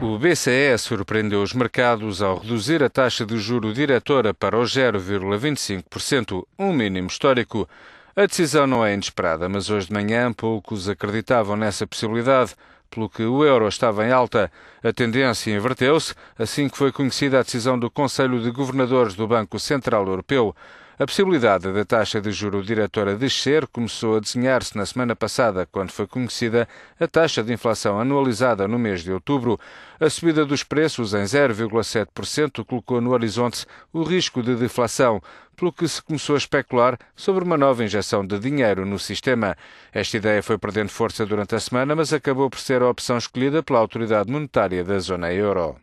O BCE surpreendeu os mercados ao reduzir a taxa de juro diretora para o 0,25%, um mínimo histórico. A decisão não é inesperada, mas hoje de manhã poucos acreditavam nessa possibilidade, pelo que o euro estava em alta. A tendência inverteu-se, assim que foi conhecida a decisão do Conselho de Governadores do Banco Central Europeu. A possibilidade da taxa de juro diretora descer começou a desenhar-se na semana passada, quando foi conhecida a taxa de inflação anualizada no mês de outubro. A subida dos preços em 0,7% colocou no horizonte o risco de deflação, pelo que se começou a especular sobre uma nova injeção de dinheiro no sistema. Esta ideia foi perdendo força durante a semana, mas acabou por ser a opção escolhida pela autoridade monetária da zona euro.